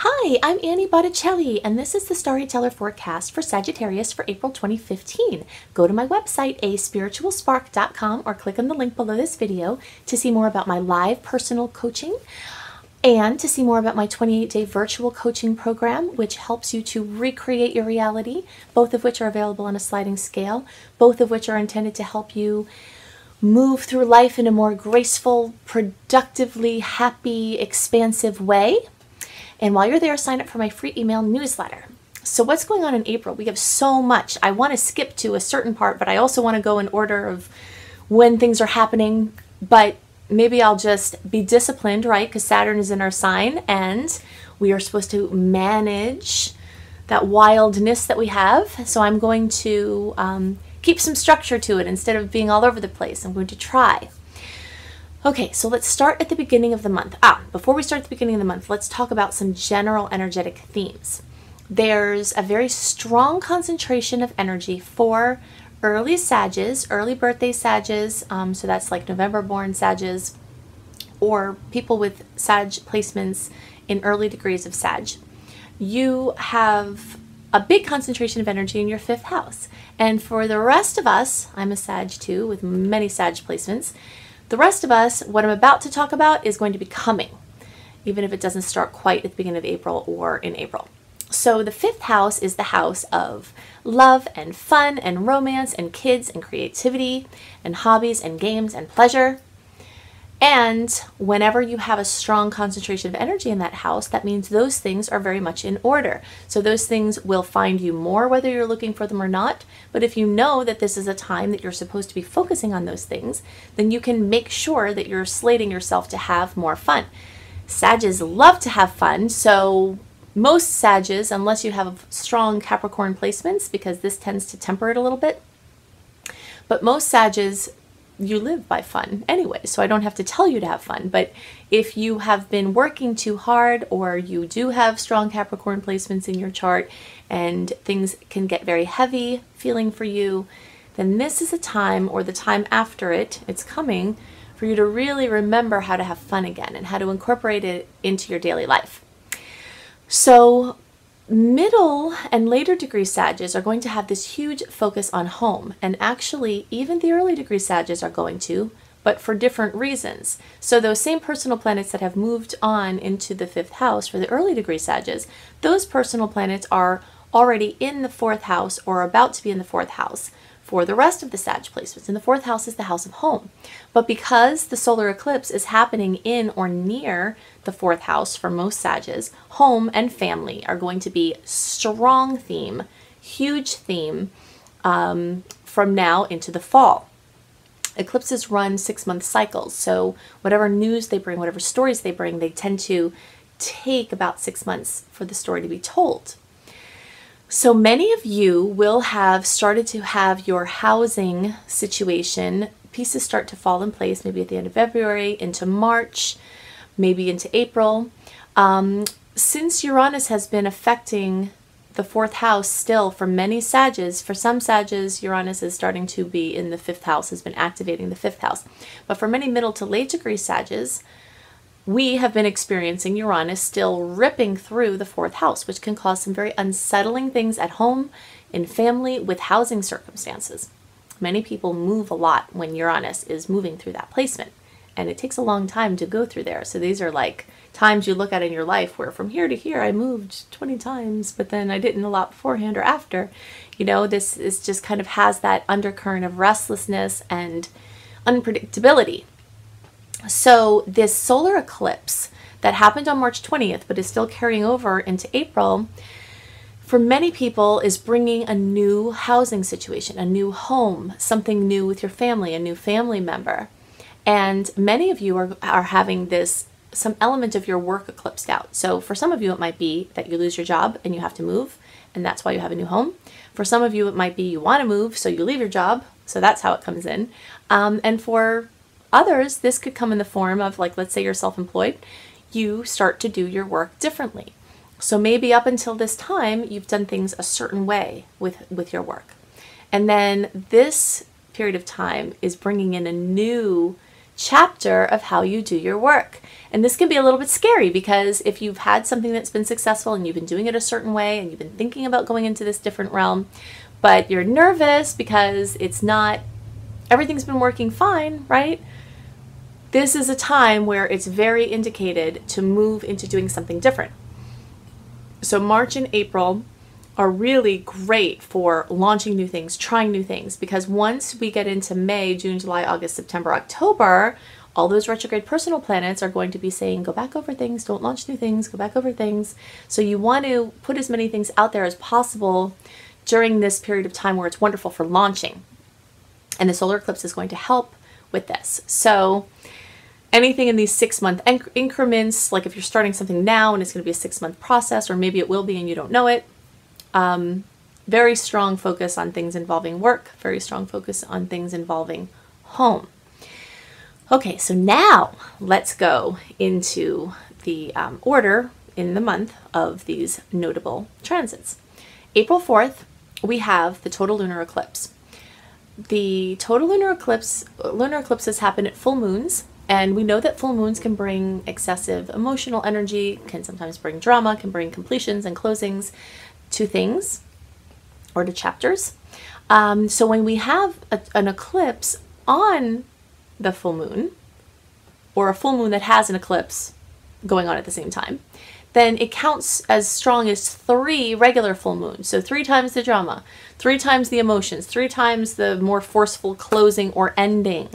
Hi, I'm Annie Botticelli, and this is the Storyteller Forecast for Sagittarius for April 2015. Go to my website, aspiritualspark.com, or click on the link below this video to see more about my live personal coaching and to see more about my 28-day virtual coaching program, which helps you to recreate your reality, both of which are available on a sliding scale, both of which are intended to help you move through life in a more graceful, productively happy, expansive way. And while you're there, sign up for my free email newsletter. So what's going on in April? We have so much. I want to skip to a certain part, but I also want to go in order of when things are happening. But maybe I'll just be disciplined, right? Because Saturn is in our sign, and we are supposed to manage that wildness that we have. So I'm going to keep some structure to it instead of being all over the place. I'm going to try. Okay, so let's start at the beginning of the month. Before we start at the beginning of the month, let's talk about some general energetic themes. There's a very strong concentration of energy for early Sagis, early birthday Sagis, so that's like November born Sagis, or people with Sag placements in early degrees of Sag. You have a big concentration of energy in your fifth house. And for the rest of us, I'm a Sag too, with many Sag placements. The rest of us, what I'm about to talk about is going to be coming, even if it doesn't start quite at the beginning of April or in April. So the fifth house is the house of love and fun and romance and kids and creativity and hobbies and games and pleasure. And whenever you have a strong concentration of energy in that house, that means those things are very much in order. So those things will find you more whether you're looking for them or not. But if you know that this is a time that you're supposed to be focusing on those things, then you can make sure that you're slating yourself to have more fun. Sages love to have fun, so most Sages, unless you have strong Capricorn placements, because this tends to temper it a little bit, but most Sages, you live by fun anyway, so I don't have to tell you to have fun. But if you have been working too hard, or you do have strong Capricorn placements in your chart and things can get very heavy feeling for you, then this is a time, or the time after it, it's coming, for you to really remember how to have fun again and how to incorporate it into your daily life. So middle and later degree Sages are going to have this huge focus on home, and actually even the early degree Sages are going to, but for different reasons. So those same personal planets that have moved on into the fifth house for the early degree Sages, those personal planets are already in the fourth house or about to be in the fourth house for the rest of the Sag placements. And the fourth house is the house of home. But because the solar eclipse is happening in or near the fourth house for most Sages, home and family are going to be strong theme, huge theme from now into the fall. Eclipses run 6-month cycles, so whatever news they bring, whatever stories they bring, they tend to take about 6 months for the story to be told. So many of you will have started to have your housing situation, pieces start to fall in place, maybe at the end of February, into March, maybe into April. Since Uranus has been affecting the fourth house still for many Sages, for some Sages, Uranus is starting to be in the fifth house, has been activating the fifth house. But for many middle to late degree Sages, we have been experiencing Uranus still ripping through the fourth house, which can cause some very unsettling things at home, in family, with housing circumstances. Many people move a lot when Uranus is moving through that placement, and it takes a long time to go through there. So these are like times you look at in your life where from here to here I moved 20 times, but then I didn't a lot beforehand or after. You know, this is just kind of has that undercurrent of restlessness and unpredictability. So this solar eclipse that happened on March 20th, but is still carrying over into April, for many people is bringing a new housing situation, a new home, something new with your family, a new family member. And many of you are having this, some element of your work eclipsed out. So for some of you, it might be that you lose your job and you have to move, and that's why you have a new home. For some of you, it might be you want to move, so you leave your job. So that's how it comes in. And for others, this could come in the form of, like, let's say you're self-employed, you start to do your work differently. So maybe up until this time, you've done things a certain way with your work. And then this period of time is bringing in a new chapter of how you do your work. And this can be a little bit scary, because if you've had something that's been successful and you've been doing it a certain way and you've been thinking about going into this different realm, but you're nervous because it's not, everything's been working fine, right? This is a time where it's very indicated to move into doing something different. So March and April are really great for launching new things, trying new things, because once we get into May, June, July, August, September, October, all those retrograde personal planets are going to be saying, go back over things, don't launch new things, go back over things. So you want to put as many things out there as possible during this period of time where it's wonderful for launching. And the solar eclipse is going to help with this. So anything in these 6-month increments, like if you're starting something now and it's going to be a 6-month process, or maybe it will be and you don't know it, very strong focus on things involving work, very strong focus on things involving home. Okay, so now let's go into the order in the month of these notable transits. April 4th, we have the total lunar eclipse. The total lunar eclipses happen at full moons. And we know that full moons can bring excessive emotional energy, can sometimes bring drama, can bring completions and closings to things or to chapters. So when we have an eclipse on the full moon, or a full moon that has an eclipse going on at the same time, then it counts as strong as 3 regular full moons. So 3 times the drama, 3 times the emotions, 3 times the more forceful closing or ending.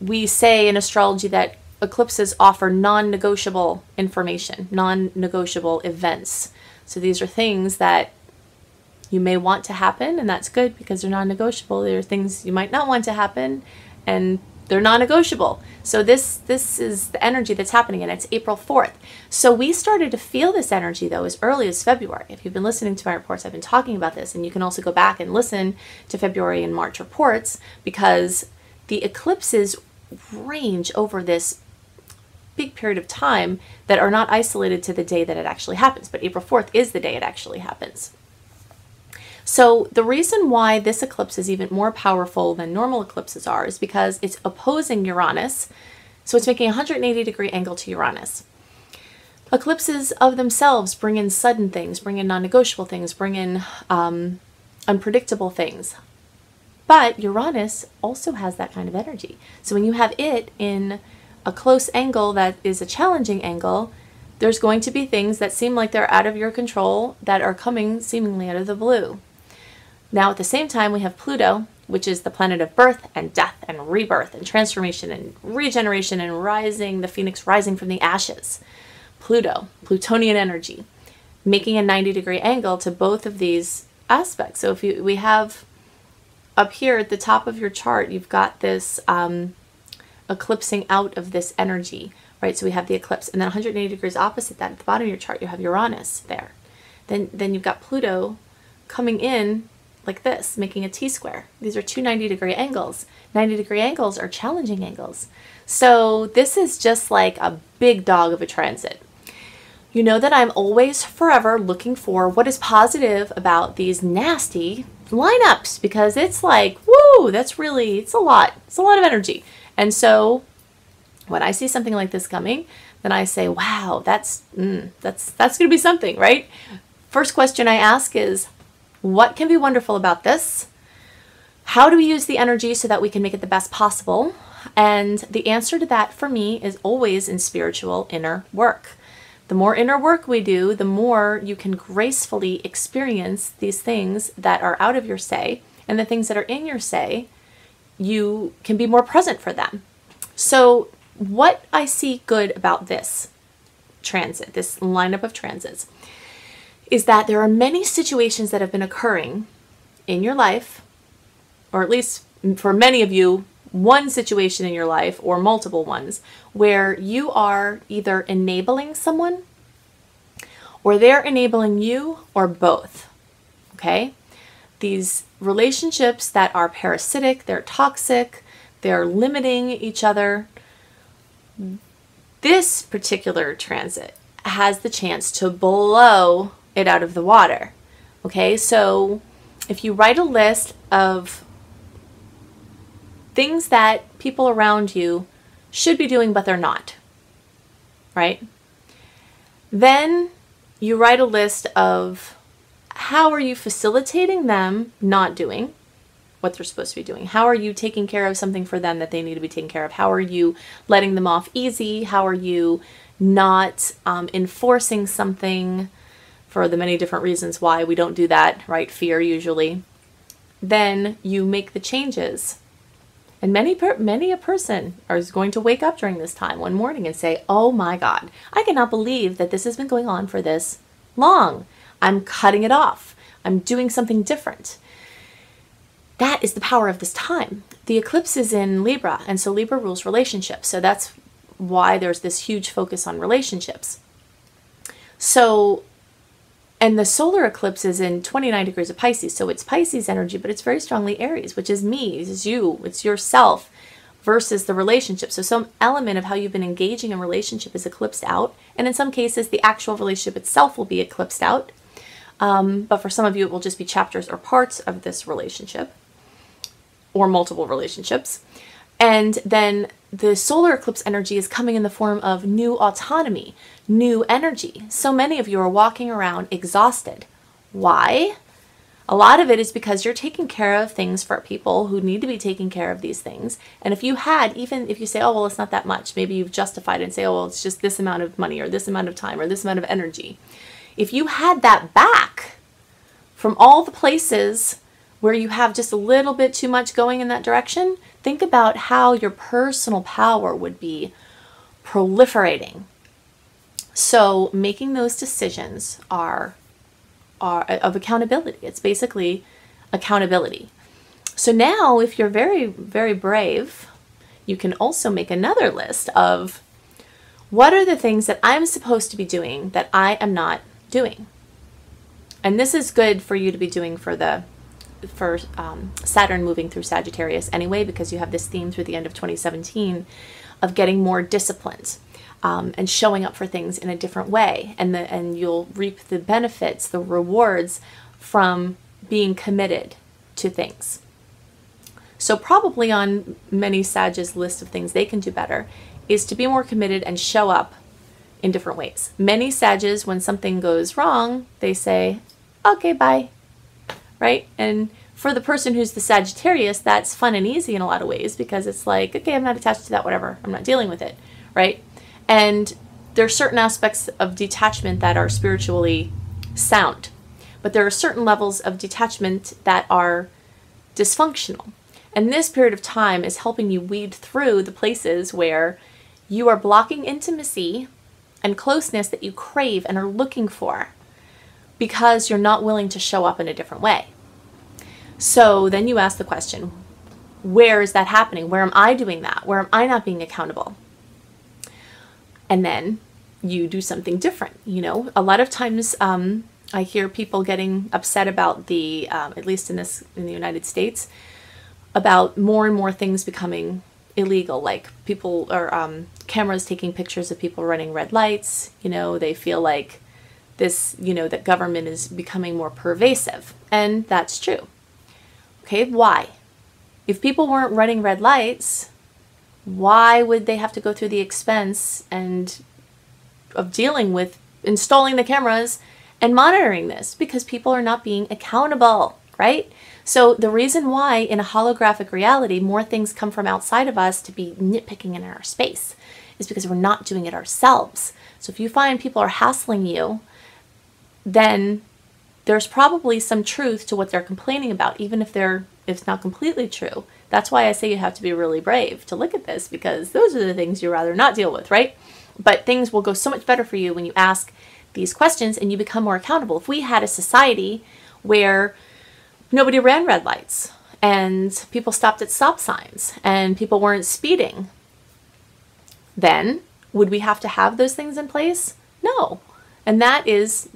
We say in astrology that eclipses offer non-negotiable information, non-negotiable events. So these are things that you may want to happen, and that's good because they're non-negotiable. There are things you might not want to happen, and they're non-negotiable. So this is the energy that's happening, and it's April 4th. So we started to feel this energy, though, as early as February. If you've been listening to my reports, I've been talking about this, and you can also go back and listen to February and March reports, because the eclipses range over this big period of time that are not isolated to the day that it actually happens, but April 4th is the day it actually happens. So the reason why this eclipse is even more powerful than normal eclipses are is because it's opposing Uranus, so it's making a 180-degree angle to Uranus. Eclipses of themselves bring in sudden things, bring in non-negotiable things, bring in unpredictable things. But Uranus also has that kind of energy. So when you have it in a close angle that is a challenging angle, there's going to be things that seem like they're out of your control that are coming seemingly out of the blue. Now at the same time, we have Pluto, which is the planet of birth and death and rebirth and transformation and regeneration and rising, the phoenix rising from the ashes. Pluto, Plutonian energy, making a 90-degree angle to both of these aspects. So if we have up here at the top of your chart, you've got this eclipsing out of this energy, right? So we have the eclipse, and then 180 degrees opposite that at the bottom of your chart, you have Uranus there. Then you've got Pluto coming in like this, making a T-square. These are two 90-degree angles. 90-degree angles are challenging angles. So this is just like a big dog of a transit. You know that I'm always forever looking for what is positive about these nasty lineups, because it's like, woo, that's really, it's a lot of energy. And so when I see something like this coming, then I say, wow, that's going to be something, right? First question I ask is, what can be wonderful about this? How do we use the energy so that we can make it the best possible? And the answer to that for me is always in spiritual inner work. The more inner work we do, the more you can gracefully experience these things that are out of your say, and the things that are in your say, you can be more present for them. So what I see good about this transit, this lineup of transits, is that there are many situations that have been occurring in your life, or at least for many of you, one situation in your life or multiple ones, where you are either enabling someone or they're enabling you, or both. Okay? These relationships that are parasitic, they're toxic, they're limiting each other. This particular transit has the chance to blow it out of the water. Okay? So if you write a list of things that people around you should be doing, but they're not, right? Then you write a list of how are you facilitating them not doing what they're supposed to be doing? How are you taking care of something for them that they need to be taken care of? How are you letting them off easy? How are you not enforcing something for the many different reasons why we don't do that, right? Fear usually. Then you make the changes. And many a person is going to wake up during this time one morning and say, oh my God, I cannot believe that this has been going on for this long. I'm cutting it off. I'm doing something different. That is the power of this time. The eclipse is in Libra, and so Libra rules relationships. So that's why there's this huge focus on relationships. So, and the solar eclipse is in 29 degrees of Pisces. So it's Pisces energy, but it's very strongly Aries, which is me, it's you, it's yourself versus the relationship. So some element of how you've been engaging in relationship is eclipsed out. And in some cases, the actual relationship itself will be eclipsed out. But for some of you, it will just be chapters or parts of this relationship, or multiple relationships. And then the solar eclipse energy is coming in the form of new autonomy, new energy. So many of you are walking around exhausted. Why? A lot of it is because you're taking care of things for people who need to be taking care of these things. And if you had, even if you say, oh, well, it's not that much, maybe you've justified it and say, oh, well, it's just this amount of money or this amount of time or this amount of energy. If you had that back from all the places where you have just a little bit too much going in that direction, think about how your personal power would be proliferating. So making those decisions are of accountability. It's basically accountability. So now if you're very, very brave, you can also make another list of what are the things that I'm supposed to be doing that I am not doing. And this is good for you to be doing for Saturn moving through Sagittarius anyway, because you have this theme through the end of 2017 of getting more disciplined and showing up for things in a different way, and you'll reap the benefits, the rewards from being committed to things. So probably on many Sag's list of things they can do better is to be more committed and show up in different ways. Many Sag's, when something goes wrong, they say, okay, bye. Right? And for the person who's the Sagittarius, that's fun and easy in a lot of ways, because it's like, okay, I'm not attached to that, whatever. I'm not dealing with it, right? And there are certain aspects of detachment that are spiritually sound, but there are certain levels of detachment that are dysfunctional. And this period of time is helping you weed through the places where you are blocking intimacy and closeness that you crave and are looking for, because you're not willing to show up in a different way. So then you ask the question, where is that happening? Where am I doing that? Where am I not being accountable? And then you do something different. You know, a lot of times I hear people getting upset about the, at least in the United States, about more and more things becoming illegal, like people or cameras taking pictures of people running red lights. You know, they feel like this, you know, that government is becoming more pervasive. And that's true. Okay, why? If people weren't running red lights, why would they have to go through the expense and of dealing with installing the cameras and monitoring this? Because people are not being accountable, right? So the reason why in a holographic reality, more things come from outside of us to be nitpicking in our space is because we're not doing it ourselves. So if you find people are hassling you, then there's probably some truth to what they're complaining about, even if it's not completely true. That's why I say you have to be really brave to look at this, because those are the things you'd rather not deal with, right? But things will go so much better for you when you ask these questions and you become more accountable. If we had a society where nobody ran red lights and people stopped at stop signs and people weren't speeding, then would we have to have those things in place? No. And that is the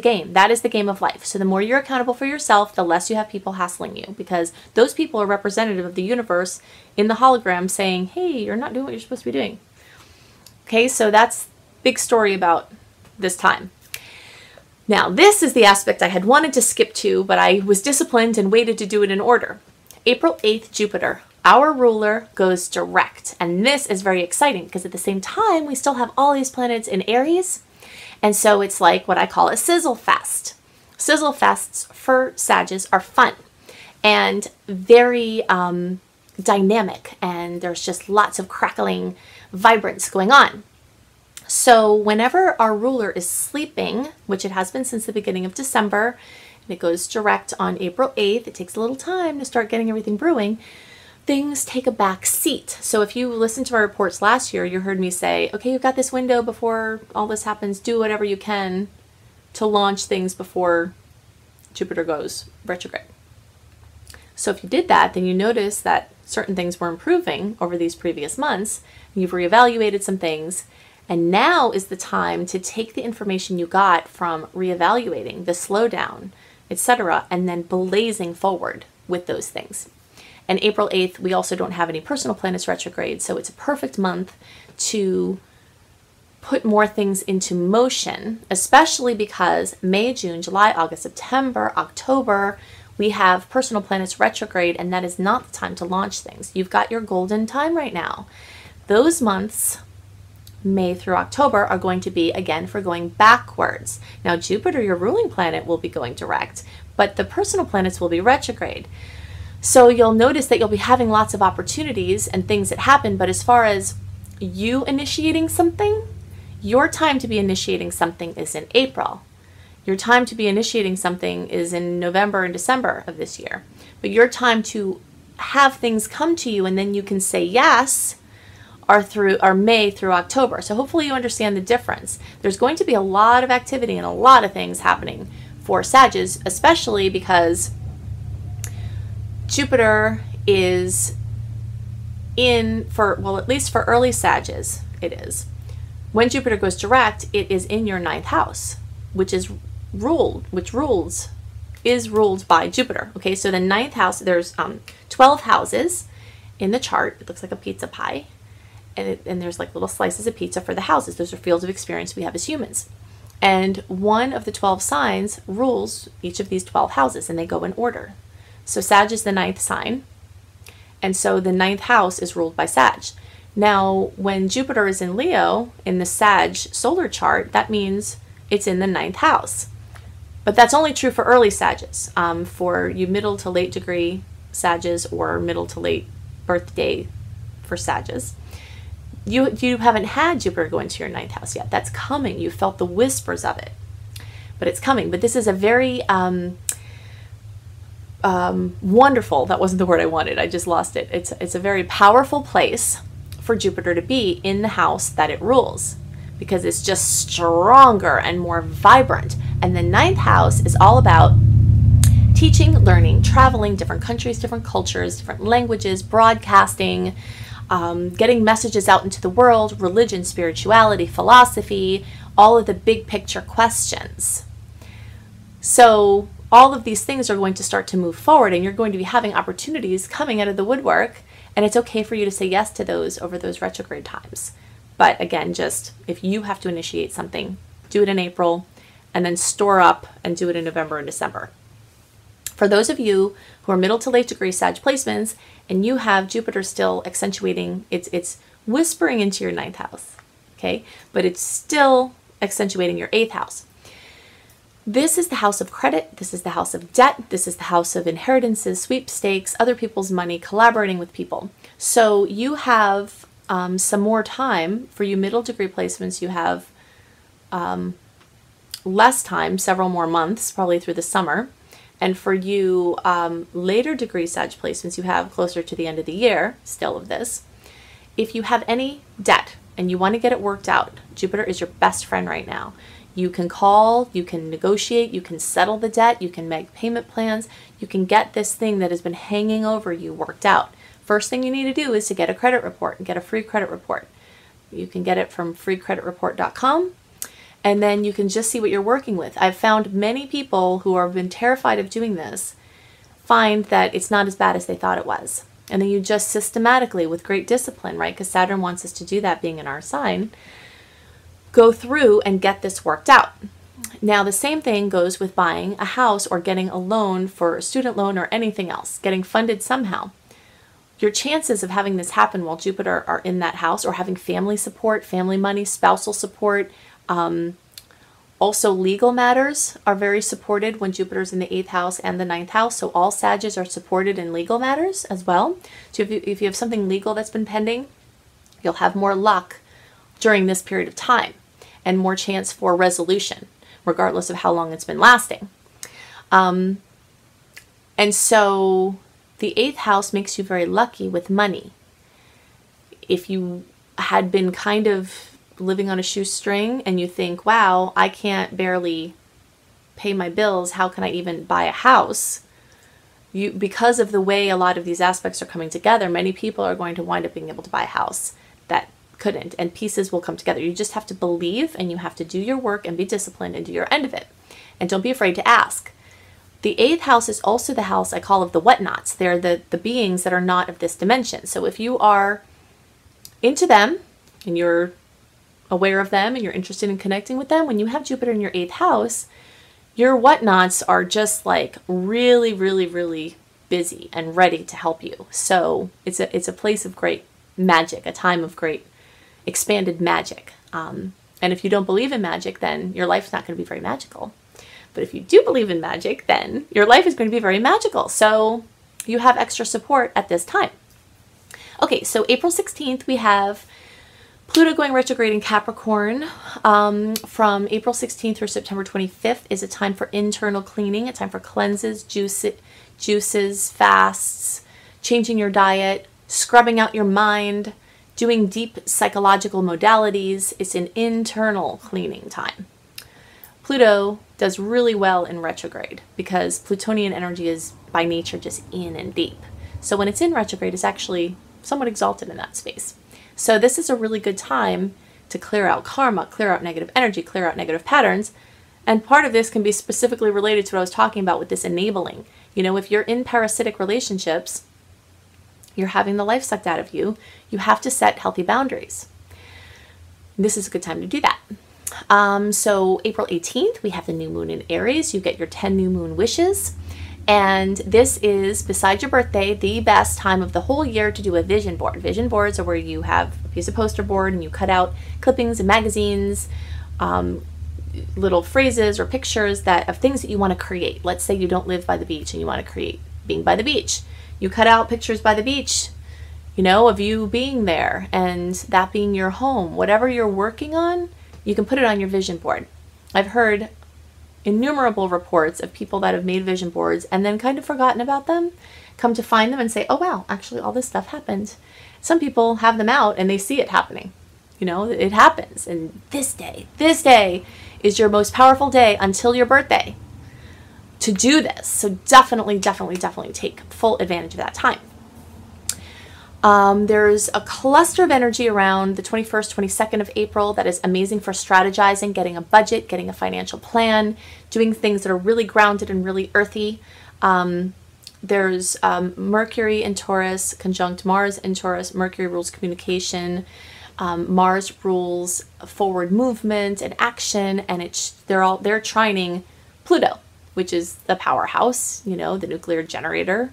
game. That is the game of life. So the more you're accountable for yourself, the less you have people hassling you, because those people are representative of the universe in the hologram saying, hey, you're not doing what you're supposed to be doing. Okay, so that's big story about this time. Now, this is the aspect I had wanted to skip to, but I was disciplined and waited to do it in order. April 8th, Jupiter our ruler goes direct. And this is very exciting because at the same time, we still have all these planets in Aries. And so it's like what I call a sizzle fest. Sizzle fests for Sagittarius are fun and very dynamic. And there's just lots of crackling vibrance going on. So whenever our ruler is sleeping, which it has been since the beginning of December, and it goes direct on April 8th, it takes a little time to start getting everything brewing, things take a back seat. So if you listened to my reports last year, you heard me say, okay, you've got this window before all this happens, do whatever you can to launch things before Jupiter goes retrograde. So if you did that, then you notice that certain things were improving over these previous months. You've reevaluated some things. And now is the time to take the information you got from reevaluating, the slowdown, etc., and then blazing forward with those things. And April 8th, we also don't have any personal planets retrograde, so it's a perfect month to put more things into motion, especially because May, June, July, August, September, October, we have personal planets retrograde, and that is not the time to launch things. You've got your golden time right now. Those months, May through October, are going to be, again, for going backwards. Now, Jupiter, your ruling planet, will be going direct, but the personal planets will be retrograde. So you'll notice that you'll be having lots of opportunities and things that happen, but as far as you initiating something, your time to be initiating something is in April. Your time to be initiating something is in November and December of this year. But your time to have things come to you and then you can say yes are May through October. So hopefully you understand the difference. There's going to be a lot of activity and a lot of things happening for Sagittarius, especially because Jupiter is in for, well, at least for early Sagittarius, it is. When Jupiter goes direct, it is in your ninth house, which is ruled by Jupiter. Okay, so the ninth house, there's 12 houses in the chart. It looks like a pizza pie. And there's like little slices of pizza for the houses. Those are fields of experience we have as humans. And one of the 12 signs rules each of these 12 houses, and they go in order. So Sag is the ninth sign. And so the ninth house is ruled by Sag. Now, when Jupiter is in Leo, in the Sag solar chart, that means it's in the ninth house. But that's only true for early Sagittarius. For you middle to late degree Sagittarius or middle to late birthday for Sagittarius, you haven't had Jupiter go into your ninth house yet. That's coming. You felt the whispers of it, but it's coming. But this is a very wonderful, that wasn't the word I wanted. I just lost it. It's a very powerful place for Jupiter to be in the house that it rules because it's just stronger and more vibrant. And the ninth house is all about teaching, learning, traveling, different countries, different cultures, different languages, broadcasting, getting messages out into the world, religion, spirituality, philosophy, all of the big picture questions. So all of these things are going to start to move forward and you're going to be having opportunities coming out of the woodwork, and it's okay for you to say yes to those over those retrograde times. But again, just if you have to initiate something, do it in April and then store up and do it in November and December. For those of you who are middle to late degree Sag placements and you have Jupiter still accentuating, it's whispering into your ninth house, okay? But it's still accentuating your eighth house. This is the house of credit. This is the house of debt. This is the house of inheritances, sweepstakes, other people's money, collaborating with people. So you have some more time. For you middle degree placements, you have less time, several more months, probably through the summer. And for you later degree Sag placements, you have closer to the end of the year still of this. If you have any debt and you want to get it worked out, Jupiter is your best friend right now. You can call, you can negotiate, you can settle the debt, you can make payment plans, you can get this thing that has been hanging over you worked out. First thing you need to do is to get a credit report and get a free credit report. You can get it from freecreditreport.com. And then you can just see what you're working with. I've found many people who have been terrified of doing this find that it's not as bad as they thought it was. And then you just systematically, with great discipline, right? Because Saturn wants us to do that, being in our sign, go through and get this worked out. Now, the same thing goes with buying a house or getting a loan for a student loan or anything else, getting funded somehow. your chances of having this happen while Jupiter are in that house, or having family support, family money, spousal support, also legal matters are very supported when Jupiter's in the 8th house and the 9th house. So all Sagittarius are supported in legal matters as well. So if you have something legal that's been pending, you'll have more luck during this period of time and more chance for resolution, regardless of how long it's been lasting. And so the 8th house makes you very lucky with money. If you had been kind of living on a shoestring and you think, wow, I can't barely pay my bills, how can I even buy a house? Because of the way a lot of these aspects are coming together, many people are going to wind up being able to buy a house that couldn't, and pieces will come together. You just have to believe, and you have to do your work and be disciplined and do your end of it. And don't be afraid to ask. The 8th house is also the house I call of the whatnots. They're the beings that are not of this dimension. So if you are into them and you're aware of them and you're interested in connecting with them, when you have Jupiter in your 8th house, your whatnots are just like really, really, really busy and ready to help you. So it's a place of great magic, a time of great expanded magic. And if you don't believe in magic, then your life's not going to be very magical. But if you do believe in magic, then your life is going to be very magical. So you have extra support at this time. Okay, so April 16th, we have Pluto going retrograde in Capricorn. From April 16th through September 25th is a time for internal cleaning, a time for cleanses, juices, fasts, changing your diet, scrubbing out your mind, doing deep psychological modalities. It's an internal cleaning time. Pluto does really well in retrograde because Plutonian energy is by nature just in and deep. So when it's in retrograde, it's actually somewhat exalted in that space. So this is a really good time to clear out karma, clear out negative energy, clear out negative patterns. And part of this can be specifically related to what I was talking about with this enabling. You know, if you're in parasitic relationships, you're having the life sucked out of you, you have to set healthy boundaries. This is a good time to do that. So April 18th, we have the new moon in Aries. You get your 10 new moon wishes. And this is, besides your birthday, the best time of the whole year to do a vision board. Vision boards are where you have a piece of poster board and you cut out clippings and magazines, little phrases or pictures that of things that you want to create. Let's say you don't live by the beach and you want to create being by the beach. You cut out pictures by the beach, you know, of you being there and that being your home. Whatever you're working on, you can put it on your vision board. I've heard innumerable reports of people that have made vision boards and then kind of forgotten about them, come to find them and say, oh wow, actually all this stuff happened. Some people have them out and they see it happening. You know, it happens. And this day is your most powerful day until your birthday to do this. So definitely, definitely, definitely take full advantage of that time. There's a cluster of energy around the 21st, 22nd of April that is amazing for strategizing, getting a budget, getting a financial plan, doing things that are really grounded and really earthy. There's Mercury in Taurus, conjunct Mars in Taurus. Mercury rules communication. Mars rules forward movement and action, and they're trining Pluto, which is the powerhouse, you know, the nuclear generator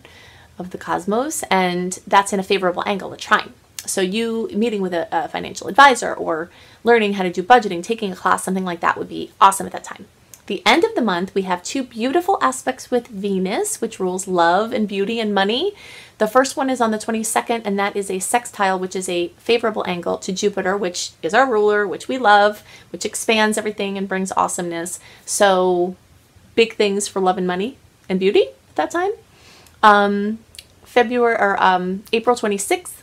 of the cosmos, and that's in a favorable angle, a trine. So you meeting with a financial advisor or learning how to do budgeting, taking a class, something like that would be awesome at that time. The end of the month, we have two beautiful aspects with Venus, which rules love and beauty and money. The first one is on the 22nd, and that is a sextile, which is a favorable angle to Jupiter, which is our ruler, which we love, which expands everything and brings awesomeness. So big things for love and money and beauty at that time. April 26th,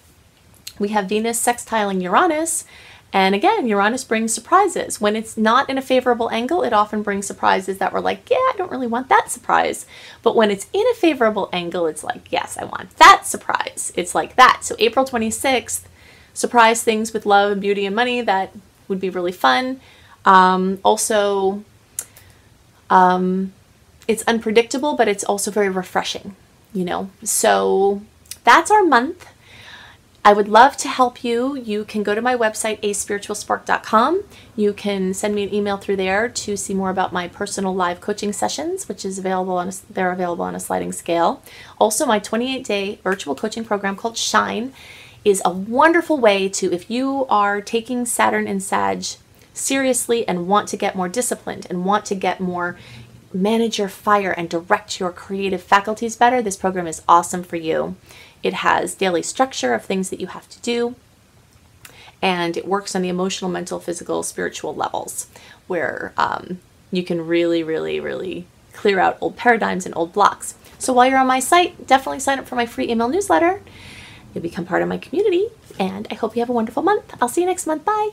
we have Venus sextiling Uranus, and again, Uranus brings surprises. When it's not in a favorable angle, it often brings surprises that we're like, yeah, I don't really want that surprise. But when it's in a favorable angle, it's like, yes, I want that surprise. It's like that. So April 26th, surprise things with love and beauty and money that would be really fun. It's unpredictable, but it's also very refreshing. You know, so that's our month. I would love to help you. You can go to my website, aspiritualspark.com. You can send me an email through there to see more about my personal live coaching sessions, which is available on they're available on a sliding scale. Also, my 28-day virtual coaching program called Shine is a wonderful way to, if you are taking Saturn and Sag seriously and want to get more disciplined and want to get more manage your fire and direct your creative faculties better, this program is awesome for you. It has daily structure of things that you have to do, and it works on the emotional, mental, physical, spiritual levels where you can really, really, really clear out old paradigms and old blocks. So while you're on my site, definitely sign up for my free email newsletter. You'll become part of my community, and I hope you have a wonderful month. I'll see you next month. Bye.